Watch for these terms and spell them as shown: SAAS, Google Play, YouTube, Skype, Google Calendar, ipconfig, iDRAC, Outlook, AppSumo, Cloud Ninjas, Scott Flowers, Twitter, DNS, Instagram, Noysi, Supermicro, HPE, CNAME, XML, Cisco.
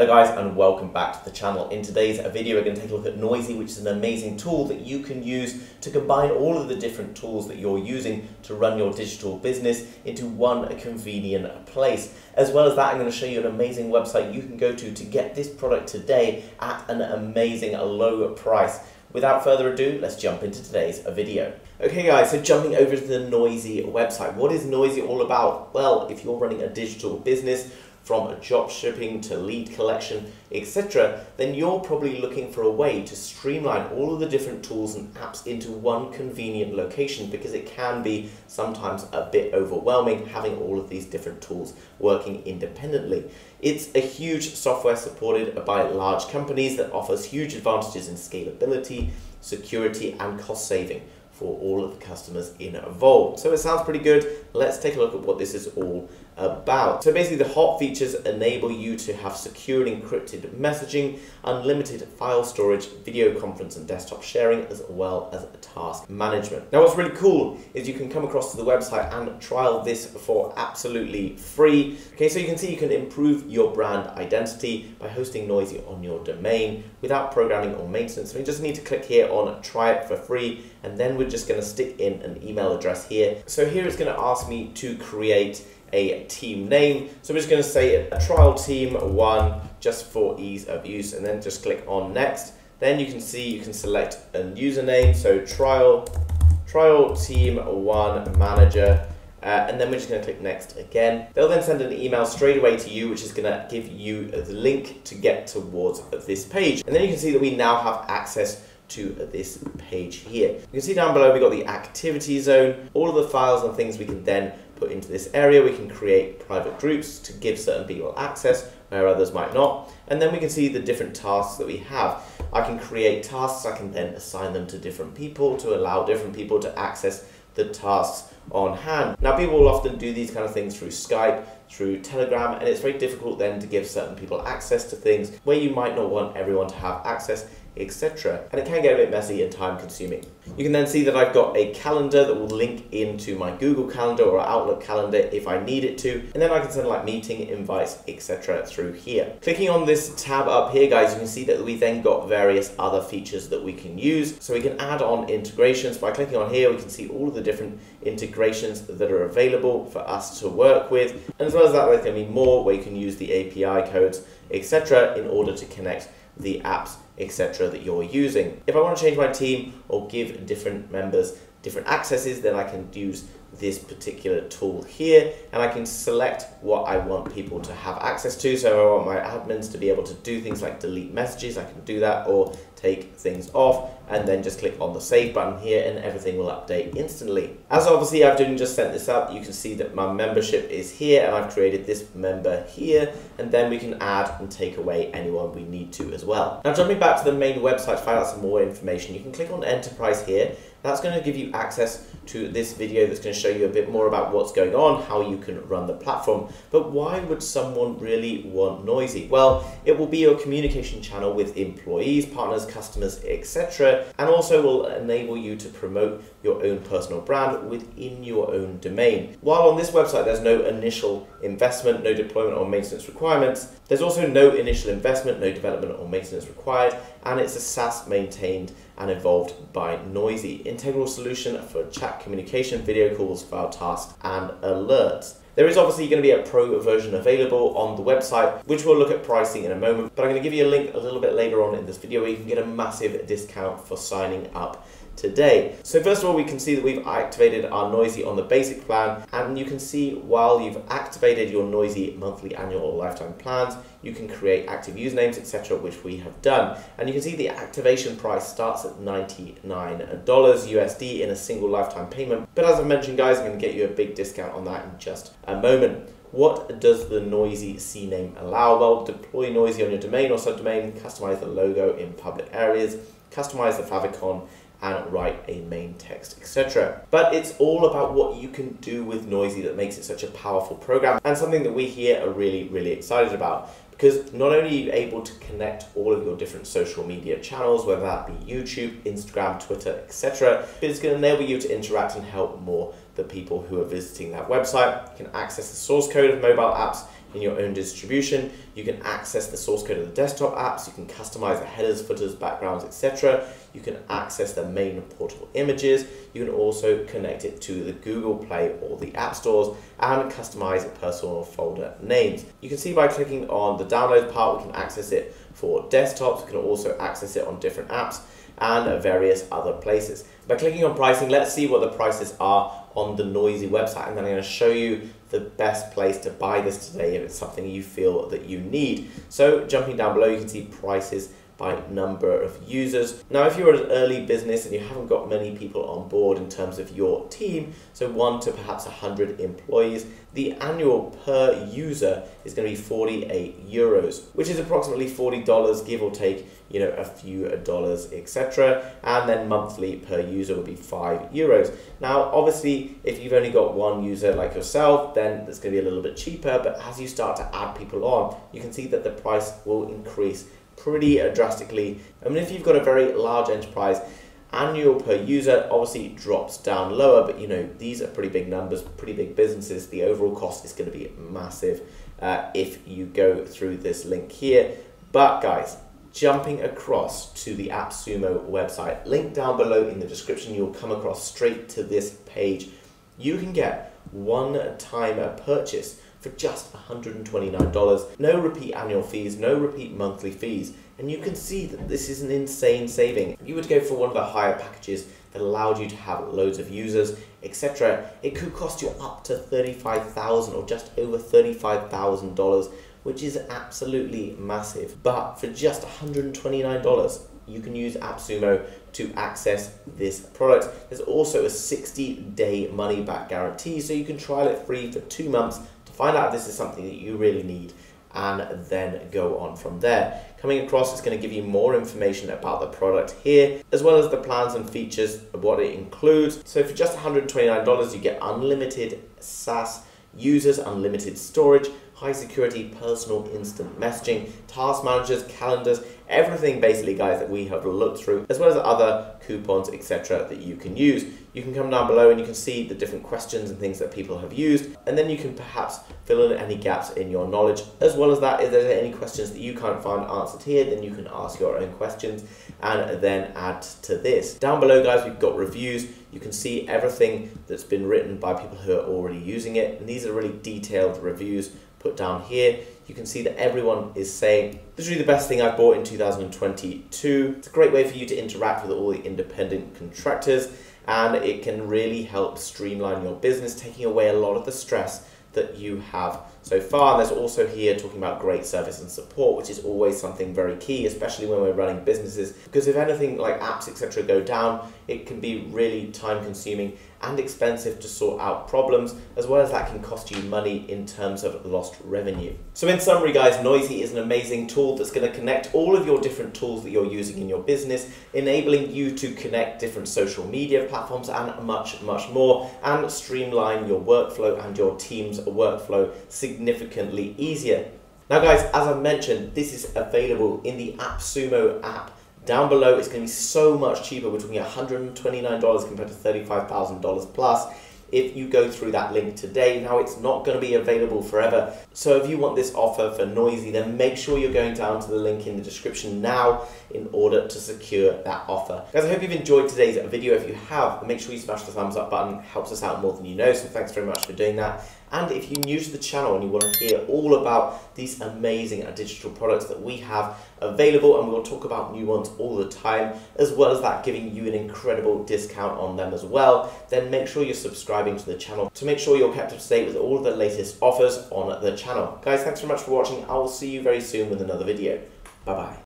Hello guys and welcome back to the channel. In today's video we're going to take a look at Noysi, which is an amazing tool that you can use to combine all of the different tools that you're using to run your digital business into one convenient place. As well as that, I'm going to show you an amazing website you can go to get this product today at an amazing low price. Without further ado, let's jump into today's video. Okay guys, so jumping over to the Noysi website. What is Noysi all about? Well, if you're running a digital business, from drop shipping to lead collection, etc., then you're probably looking for a way to streamline all of the different tools and apps into one convenient location, because it can be sometimes a bit overwhelming having all of these different tools working independently. It's a huge software supported by large companies that offers huge advantages in scalability, security, and cost saving for all of the customers involved. So it sounds pretty good. Let's take a look at what this is all about. So basically, the hot features enable you to have secure and encrypted messaging, unlimited file storage, video conference and desktop sharing, as well as task management. Now what's really cool is you can come across to the website and trial this for absolutely free. Okay, so you can see you can improve your brand identity by hosting Noysi on your domain without programming or maintenance. So you just need to click here on try it for free, and then we're just going to stick in an email address here. So here it's going to ask me to create a team name. So I'm just going to say trial team 1 just for ease of use, and then just click on next. Then you can see you can select a username. So trial team 1 manager. And then we're just going to click next again. They'll then send an email straight away to you, which is going to give you the link to get towards this page. And then you can see that we now have access to this page here. You can see down below we've got the activity zone, all of the files and things we can then put into this area. We can create private groups to give certain people access where others might not. And then we can see the different tasks that we have. I can create tasks, I can then assign them to different people to allow different people to access the tasks on hand. Now people will often do these kind of things through Skype, through Telegram, and it's very difficult then to give certain people access to things where you might not want everyone to have access, etc. And it can get a bit messy and time consuming. You can then see that I've got a calendar that will link into my Google Calendar or Outlook calendar if I need it to, and then I can send like meeting invites, etc. through here. Clicking on this tab up here guys, you can see that we then got various other features that we can use. So we can add on integrations. By clicking on here we can see all of the different integrations that are available for us to work with, and as well as that there's going to be more where you can use the API codes, etc. in order to connect the apps, etc. that you're using. If I want to change my team or give different members different accesses, then I can use this particular tool here, and I can select what I want people to have access to. So I want my admins to be able to do things like delete messages, I can do that, or take things off, and then just click on the save button here and everything will update instantly. As obviously I've just sent this up, you can see that my membership is here and I've created this member here, and then we can add and take away anyone we need to as well. Now jumping back to the main website to find out some more information, you can click on Enterprise here. That's going to give you access to this video that's going to show you a bit more about what's going on, how you can run the platform. But why would someone really want Noysi? Well, it will be your communication channel with employees, partners, customers, etc., and also will enable you to promote your own personal brand within your own domain. While on this website there's no initial investment, no deployment or maintenance requirements, there's also no initial investment, no development or maintenance required, and it's a SaaS maintained and evolved by Noysi, integral solution for chat communication, video calls, file tasks and alerts. There is obviously going to be a pro version available on the website, which we'll look at pricing in a moment, but I'm going to give you a link a little bit later on in this video where you can get a massive discount for signing up today. So first of all, we can see that we've activated our Noysi on the basic plan, and you can see while you've activated your Noysi monthly, annual or lifetime plans, you can create active usernames, etc., which we have done. And you can see the activation price starts at $99 USD in a single lifetime payment. But as I mentioned guys, I'm going to get you a big discount on that in just a moment. What does the Noysi CNAME allow? Well, deploy Noysi on your domain or subdomain, customize the logo in public areas, customize the favicon, and write a main text, etc. But it's all about what you can do with Noysi that makes it such a powerful program, and something that we here are really excited about, because not only are you able to connect all of your different social media channels, whether that be YouTube, Instagram, Twitter, etc., but it's going to enable you to interact and help more the people who are visiting that website. You can access the source code of mobile apps, in your own distribution. You can access the source code of the desktop apps, you can customize the headers, footers, backgrounds, etc. You can access the main portable images, you can also connect it to the Google Play or the app stores and customize personal folder names. You can see by clicking on the download part, we can access it for desktops, we can also access it on different apps and various other places. By clicking on pricing, let's see what the prices are on the Noysi website, and then I'm going to show you the best place to buy this today if it's something you feel that you need. So jumping down below, you can see prices by number of users. Now, if you're an early business and you haven't got many people on board in terms of your team, so 1 to perhaps 100 employees, the annual per user is going to be 48 euros, which is approximately $40, give or take, you know, a few dollars, etc. And then monthly per user would be 5 euros. Now, obviously, if you've only got one user like yourself, then it's going to be a little bit cheaper. But as you start to add people on, you can see that the price will increase pretty drastically. I mean, if you've got a very large enterprise, annual per user obviously drops down lower, but you know, these are pretty big numbers, pretty big businesses. The overall cost is going to be massive if you go through this link here. But guys, jumping across to the AppSumo website, link down below in the description, you'll come across straight to this page. You can get one-time purchase for just $129. No repeat annual fees, no repeat monthly fees. And you can see that this is an insane saving. If you were to go for one of the higher packages that allowed you to have loads of users, etc., it could cost you up to $35,000 or just over $35,000, which is absolutely massive. But for just $129, you can use AppSumo to access this product. There's also a 60-day money-back guarantee, so you can trial it free for 2 months to find out if this is something that you really need, and then go on from there. Coming across, it's going to give you more information about the product here, as well as the plans and features of what it includes. So for just $129, you get unlimited SaaS users, unlimited storage, high security, personal instant messaging, task managers, calendars, everything basically, guys, that we have looked through, as well as other coupons, etc., that you can use. You can come down below and you can see the different questions and things that people have used, and then you can perhaps fill in any gaps in your knowledge, as well as that, if there's any questions that you can't find answered here, then you can ask your own questions and then add to this. Down below, guys, we've got reviews. You can see everything that's been written by people who are already using it, and these are really detailed reviews put down here. You can see that everyone is saying, this is really the best thing I bought in 2022. It's a great way for you to interact with all the independent contractors, and it can really help streamline your business, taking away a lot of the stress that you have so far. And there's also here talking about great service and support, which is always something very key, especially when we're running businesses, because if anything like apps, etc., go down, it can be really time consuming and expensive to sort out problems, as well as that can cost you money in terms of lost revenue. So in summary, guys, Noysi is an amazing tool that's going to connect all of your different tools that you're using in your business, enabling you to connect different social media platforms and much more, and streamline your workflow and your team's workflow significantly easier. Now guys, as I mentioned, this is available in the AppSumo app. Down below, it's going to be so much cheaper. We're talking $129 compared to $35,000 plus if you go through that link today. Now, it's not going to be available forever, so if you want this offer for Noysi, then make sure you're going down to the link in the description now in order to secure that offer. Guys, I hope you've enjoyed today's video. If you have, make sure you smash the thumbs up button. It helps us out more than you know, so thanks very much for doing that. And if you're new to the channel and you want to hear all about these amazing digital products that we have available, and we'll talk about new ones all the time, as well as that giving you an incredible discount on them as well, then make sure you're subscribing to the channel to make sure you're kept up to date with all of the latest offers on the channel. Guys, thanks very much for watching. I will see you very soon with another video. Bye-bye.